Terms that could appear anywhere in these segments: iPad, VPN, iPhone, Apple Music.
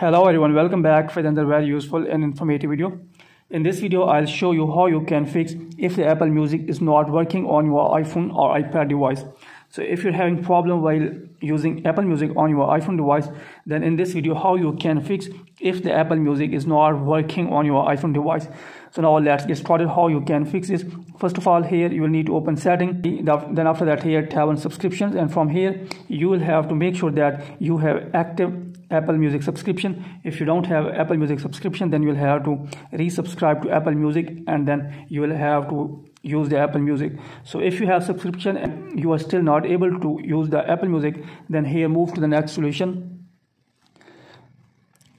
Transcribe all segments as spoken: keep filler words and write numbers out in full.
Hello everyone, welcome back for another very useful and informative video. In this video, I'll show you how you can fix if the Apple Music is not working on your iPhone or iPad device. So if you're having problem while using Apple Music on your iPhone device, then in this video, how you can fix if the Apple Music is not working on your iPhone device. So now let's get started how you can fix this. First of all, here you will need to open setting. Then after that, here tab on subscriptions, and from here you will have to make sure that you have active Apple Music subscription. If you don't have Apple Music subscription, then you will have to resubscribe to Apple Music, and then you will have to use the Apple Music. So if you have subscription and you are still not able to use the Apple Music, then here move to the next solution,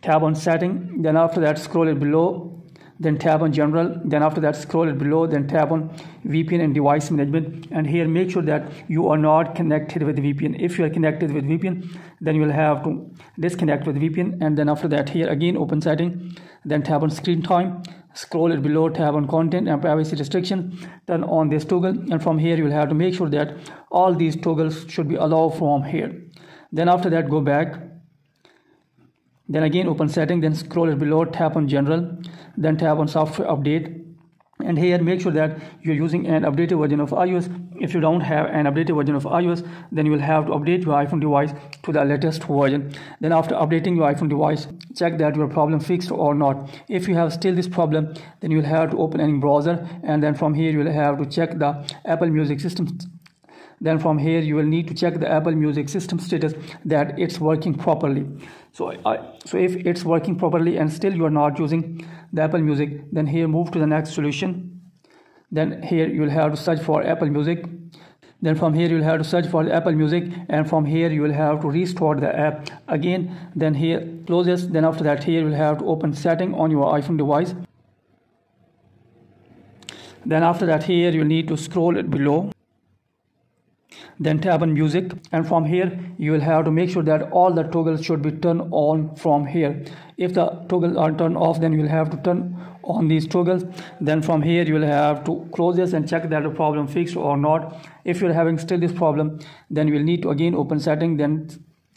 tab on setting, then after that scroll it below, then tab on general, then after that scroll it below, then tab on V P N and device management, and here make sure that you are not connected with V P N. If you are connected with V P N, then you will have to disconnect with V P N, and then after that here again open setting, then tab on screen time, scroll it below, tab on content and privacy restriction, turn on this toggle, and from here you will have to make sure that all these toggles should be allowed from here. Then after that go back, then again open setting, then scroll it below, tap on general, then tap on software update, and here make sure that you're using an updated version of iOS. If you don't have an updated version of iOS, then you will have to update your iPhone device to the latest version. Then after updating your iPhone device, check that your problem fixed or not. If you have still this problem, then you will have to open any browser, and then from here you will have to check the Apple Music system. Then from here you will need to check the Apple Music system status that it's working properly. So, I, so if it's working properly and still you are not using the Apple Music, then here move to the next solution. Then here you will have to search for Apple Music. Then from here you will have to search for the Apple Music, and from here you will have to restore the app again. Then here close this. Then after that here you will have to open setting on your iPhone device. Then after that here you will need to scroll it below. Then tap on music, and from here you will have to make sure that all the toggles should be turned on from here. If the toggles are turned off, then you will have to turn on these toggles. Then from here you will have to close this and check that the problem fixed or not. If you are having still this problem, then you will need to again open setting, then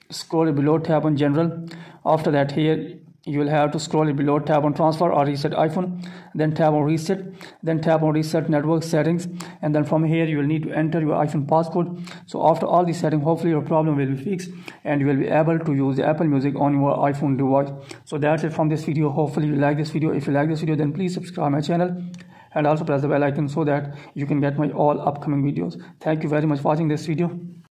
scroll below, tap on general. After that here you will have to scroll it below, tap on transfer or reset iPhone, then tap on reset, then tap on reset network settings, and then from here you will need to enter your iPhone passcode. So after all these settings, hopefully your problem will be fixed and you will be able to use the Apple Music on your iPhone device. So that's it from this video. Hopefully you like this video. If you like this video, then please subscribe my channel and also press the bell icon so that you can get my all upcoming videos. Thank you very much for watching this video.